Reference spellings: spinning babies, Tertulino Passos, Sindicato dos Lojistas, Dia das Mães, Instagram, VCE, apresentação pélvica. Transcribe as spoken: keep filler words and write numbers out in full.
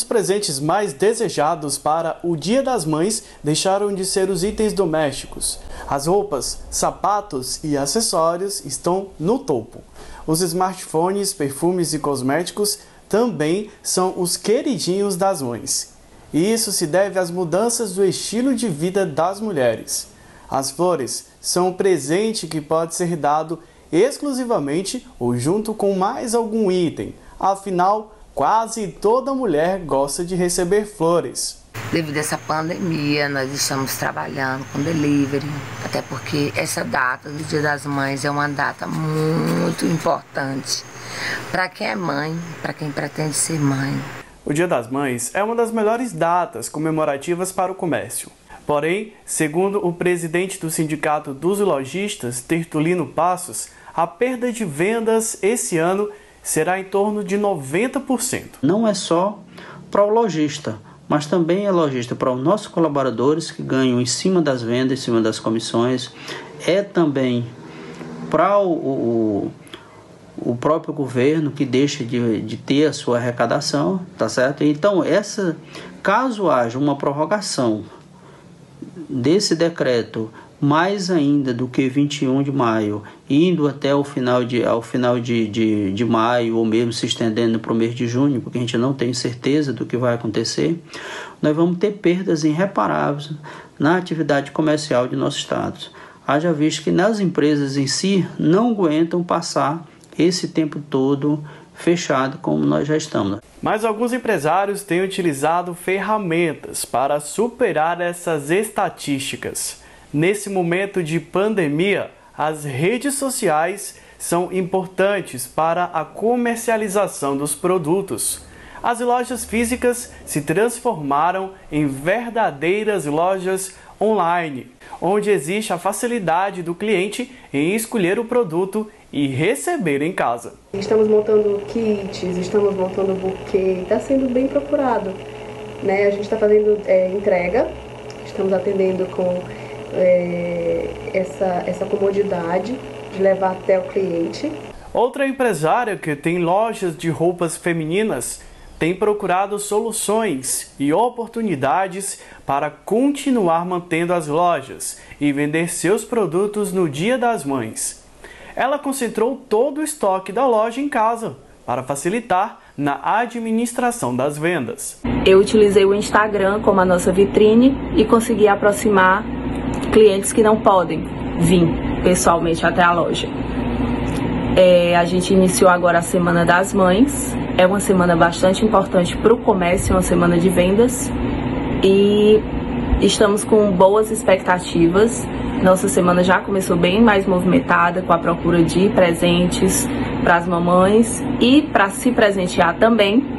Os presentes mais desejados para o Dia das Mães deixaram de ser os itens domésticos. As roupas, sapatos e acessórios estão no topo. Os smartphones, perfumes e cosméticos também são os queridinhos das mães. E isso se deve às mudanças do estilo de vida das mulheres. As flores são um presente que pode ser dado exclusivamente ou junto com mais algum item. Afinal, quase toda mulher gosta de receber flores. Devido a essa pandemia, nós estamos trabalhando com delivery, até porque essa data do Dia das Mães é uma data muito importante para quem é mãe, para quem pretende ser mãe. O Dia das Mães é uma das melhores datas comemorativas para o comércio. Porém, segundo o presidente do Sindicato dos Lojistas, Tertulino Passos, a perda de vendas esse ano será em torno de noventa por cento. Não é só para o lojista, mas também é lojista para os nossos colaboradores que ganham em cima das vendas, em cima das comissões. É também para o, o, o próprio governo, que deixa de, de ter a sua arrecadação, tá certo? Então, essa, caso haja uma prorrogação desse decreto, mais ainda do que vinte e um de maio, indo até o final de, ao final de, de, de maio, ou mesmo se estendendo para o mês de junho, porque a gente não tem certeza do que vai acontecer, nós vamos ter perdas irreparáveis na atividade comercial de nosso estado. Haja visto que nas empresas em si não aguentam passar esse tempo todo fechado como nós já estamos. Mas alguns empresários têm utilizado ferramentas para superar essas estatísticas. Nesse momento de pandemia, as redes sociais são importantes para a comercialização dos produtos. As lojas físicas se transformaram em verdadeiras lojas online, onde existe a facilidade do cliente em escolher o produto e receber em casa. Estamos montando kits, estamos montando buquê, está sendo bem procurado, né? A gente está fazendo é, entrega, estamos atendendo com É, essa, essa comodidade de levar até o cliente. Outra empresária que tem lojas de roupas femininas tem procurado soluções e oportunidades para continuar mantendo as lojas e vender seus produtos no Dia das Mães. Ela concentrou todo o estoque da loja em casa para facilitar na administração das vendas. Eu utilizei o Instagram como a nossa vitrine e consegui aproximar clientes que não podem vir pessoalmente até a loja. É, a gente iniciou agora a Semana das Mães, é uma semana bastante importante para o comércio, uma semana de vendas, e estamos com boas expectativas. Nossa semana já começou bem mais movimentada, com a procura de presentes para as mamães e para se presentear também.